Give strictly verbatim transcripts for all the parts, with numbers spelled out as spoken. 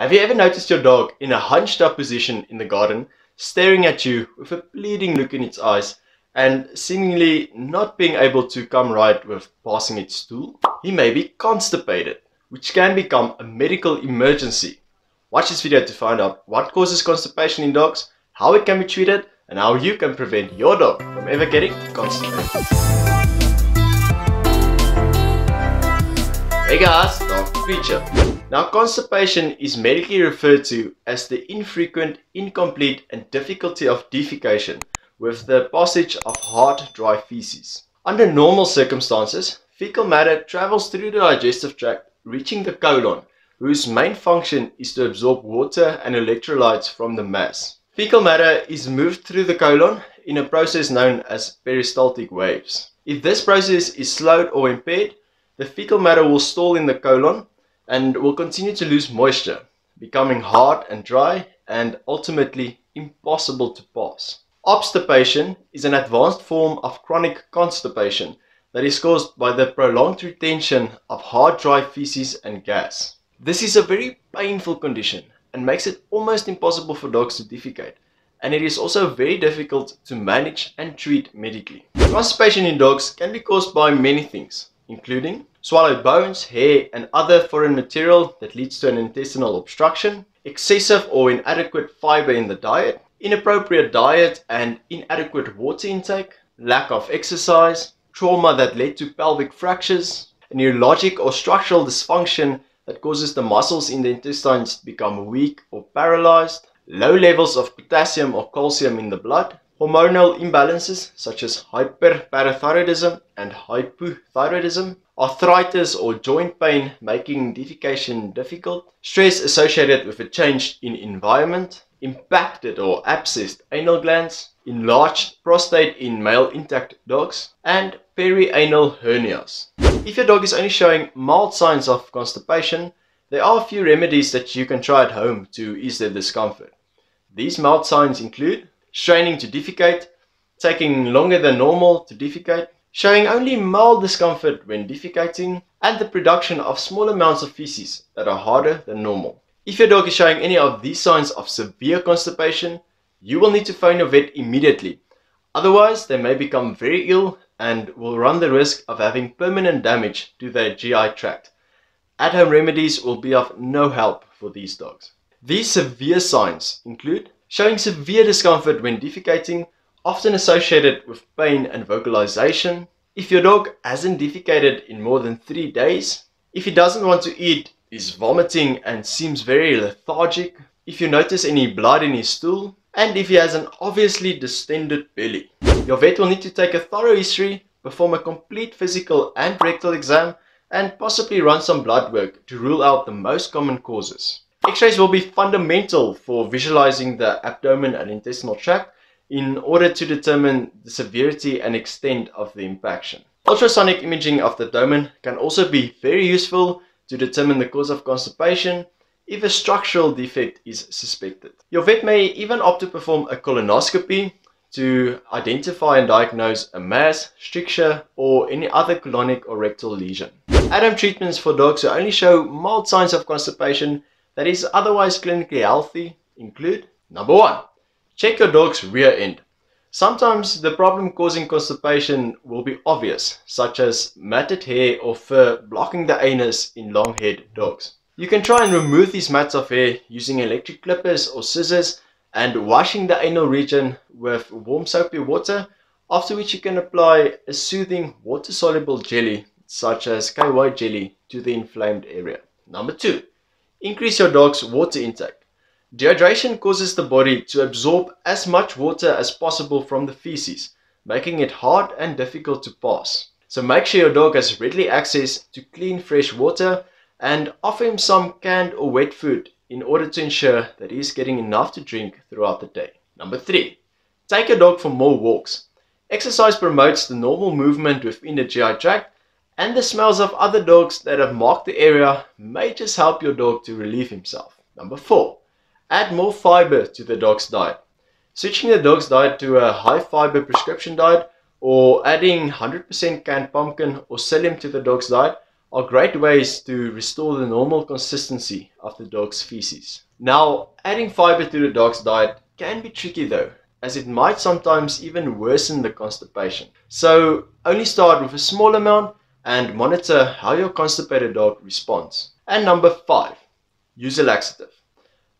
Have you ever noticed your dog in a hunched up position in the garden, staring at you with a pleading look in its eyes and seemingly not being able to come right with passing its stool? He may be constipated, which can become a medical emergency. Watch this video to find out what causes constipation in dogs, how it can be treated, and how you can prevent your dog from ever getting constipated. Hey guys, Dogtor Pete. Now, constipation is medically referred to as the infrequent, incomplete and difficulty of defecation with the passage of hard, dry feces. Under normal circumstances, fecal matter travels through the digestive tract, reaching the colon, whose main function is to absorb water and electrolytes from the mass. Fecal matter is moved through the colon in a process known as peristaltic waves. If this process is slowed or impaired, the fecal matter will stall in the colon and will continue to lose moisture, becoming hard and dry and ultimately impossible to pass. Obstipation is an advanced form of chronic constipation that is caused by the prolonged retention of hard, dry feces and gas. This is a very painful condition and makes it almost impossible for dogs to defecate, and it is also very difficult to manage and treat medically. Constipation in dogs can be caused by many things, including swallowed bones, hair and other foreign material that leads to an intestinal obstruction, excessive or inadequate fiber in the diet, inappropriate diet and inadequate water intake, lack of exercise, trauma that led to pelvic fractures, a neurologic or structural dysfunction that causes the muscles in the intestines to become weak or paralyzed, low levels of potassium or calcium in the blood, hormonal imbalances such as hyperparathyroidism and hypothyroidism, arthritis or joint pain making defecation difficult, stress associated with a change in environment, impacted or abscessed anal glands, enlarged prostate in male intact dogs, and perianal hernias. If your dog is only showing mild signs of constipation, there are a few remedies that you can try at home to ease their discomfort. These mild signs include straining to defecate, taking longer than normal to defecate, showing only mild discomfort when defecating, and the production of small amounts of feces that are harder than normal. If your dog is showing any of these signs of severe constipation, you will need to phone your vet immediately. Otherwise, they may become very ill and will run the risk of having permanent damage to their G I tract. At-home remedies will be of no help for these dogs. These severe signs include showing severe discomfort when defecating, often associated with pain and vocalization. If your dog hasn't defecated in more than three days, if he doesn't want to eat, is vomiting and seems very lethargic, if you notice any blood in his stool, and if he has an obviously distended belly. Your vet will need to take a thorough history, perform a complete physical and rectal exam, and possibly run some blood work to rule out the most common causes. X-rays will be fundamental for visualizing the abdomen and intestinal tract in order to determine the severity and extent of the impaction. Ultrasonic imaging of the abdomen can also be very useful to determine the cause of constipation if a structural defect is suspected. Your vet may even opt to perform a colonoscopy to identify and diagnose a mass, stricture or any other colonic or rectal lesion. At-home treatments for dogs who only show mild signs of constipation that is otherwise clinically healthy include: number one, check your dog's rear end. Sometimes the problem causing constipation will be obvious, such as matted hair or fur blocking the anus in long-haired dogs. You can try and remove these mats of hair using electric clippers or scissors and washing the anal region with warm soapy water, after which you can apply a soothing water-soluble jelly such as K Y jelly to the inflamed area. Number two, increase your dog's water intake. Dehydration causes the body to absorb as much water as possible from the feces, making it hard and difficult to pass. So make sure your dog has readily access to clean fresh water and offer him some canned or wet food in order to ensure that he is getting enough to drink throughout the day. Number three, take your dog for more walks. Exercise promotes the normal movement within the G I tract, and the smells of other dogs that have marked the area may just help your dog to relieve himself. Number four, add more fiber to the dog's diet. Switching the dog's diet to a high fiber prescription diet or adding one hundred percent canned pumpkin or psyllium to the dog's diet are great ways to restore the normal consistency of the dog's feces. Now, adding fiber to the dog's diet can be tricky though, as it might sometimes even worsen the constipation. So only start with a small amount and monitor how your constipated dog responds. And number five, use a laxative.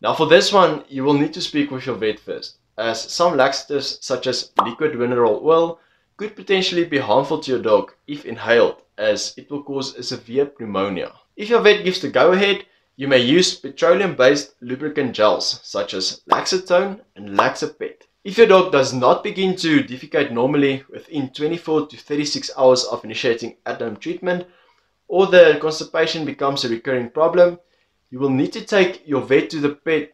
Now for this one, you will need to speak with your vet first, as some laxatives such as liquid mineral oil could potentially be harmful to your dog if inhaled, as it will cause a severe pneumonia. If your vet gives the go-ahead, you may use petroleum-based lubricant gels such as Laxatone and Laxapet. If your dog does not begin to defecate normally within twenty-four to thirty-six hours of initiating at-home treatment, or the constipation becomes a recurring problem, you will need to take your vet to the pet.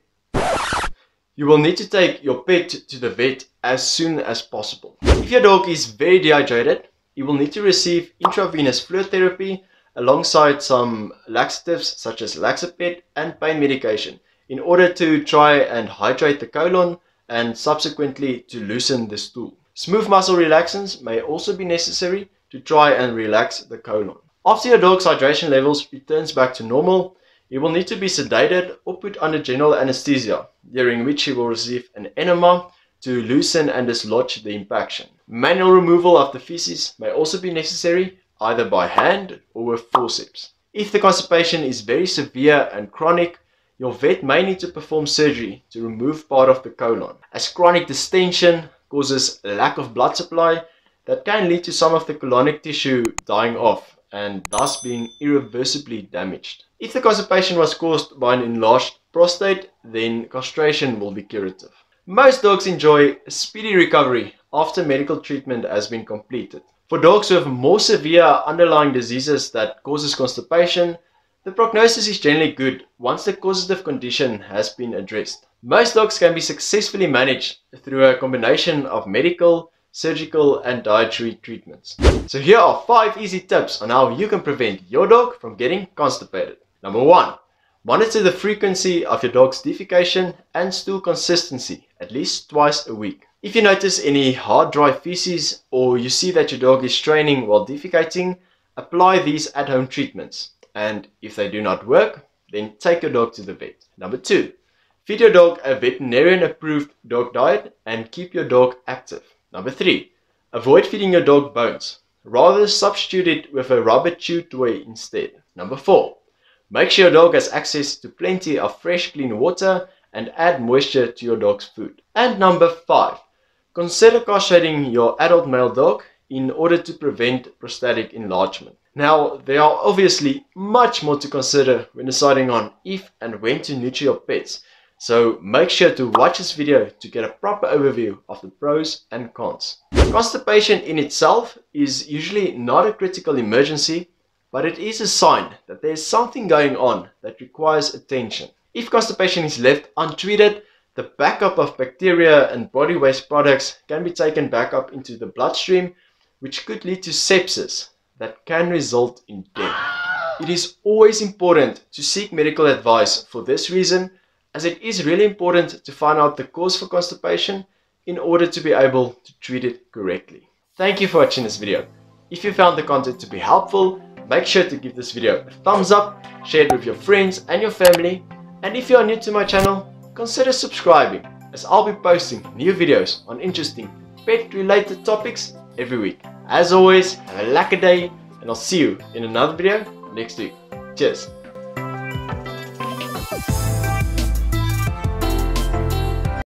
You will need to take your pet to the vet as soon as possible. If your dog is very dehydrated, you will need to receive intravenous fluid therapy alongside some laxatives such as Laxapet and pain medication in order to try and hydrate the colon and subsequently to loosen the stool. Smooth muscle relaxants may also be necessary to try and relax the colon. After your dog's hydration levels returns back to normal, he will need to be sedated or put under general anesthesia, during which he will receive an enema to loosen and dislodge the impaction. Manual removal of the feces may also be necessary, either by hand or with forceps. If the constipation is very severe and chronic, your vet may need to perform surgery to remove part of the colon, as chronic distension causes a lack of blood supply that can lead to some of the colonic tissue dying off and thus being irreversibly damaged. If the constipation was caused by an enlarged prostate, then castration will be curative. Most dogs enjoy a speedy recovery after medical treatment has been completed. For dogs with more severe underlying diseases that causes constipation, the prognosis is generally good once the causative condition has been addressed. Most dogs can be successfully managed through a combination of medical, surgical and dietary treatments. So here are five easy tips on how you can prevent your dog from getting constipated. Number one, monitor the frequency of your dog's defecation and stool consistency at least twice a week. If you notice any hard, dry feces or you see that your dog is straining while defecating, apply these at-home treatments. And if they do not work, then take your dog to the vet. Number two, feed your dog a veterinarian-approved dog diet and keep your dog active. Number three, avoid feeding your dog bones. Rather substitute it with a rubber chew toy instead. Number four, make sure your dog has access to plenty of fresh, clean water and add moisture to your dog's food. And number five, consider castrating your adult male dog in order to prevent prostatic enlargement. Now, there are obviously much more to consider when deciding on if and when to nurture your pets, so make sure to watch this video to get a proper overview of the pros and cons. Constipation in itself is usually not a critical emergency, but it is a sign that there is something going on that requires attention. If constipation is left untreated, the backup of bacteria and body waste products can be taken back up into the bloodstream, which could lead to sepsis that can result in death. It is always important to seek medical advice for this reason, as it is really important to find out the cause for constipation in order to be able to treat it correctly. Thank you for watching this video. If you found the content to be helpful, make sure to give this video a thumbs up, share it with your friends and your family, and if you are new to my channel, consider subscribing, as I'll be posting new videos on interesting pet-related topics every week. As always, have a lekker day, and I'll see you in another video next week. Cheers!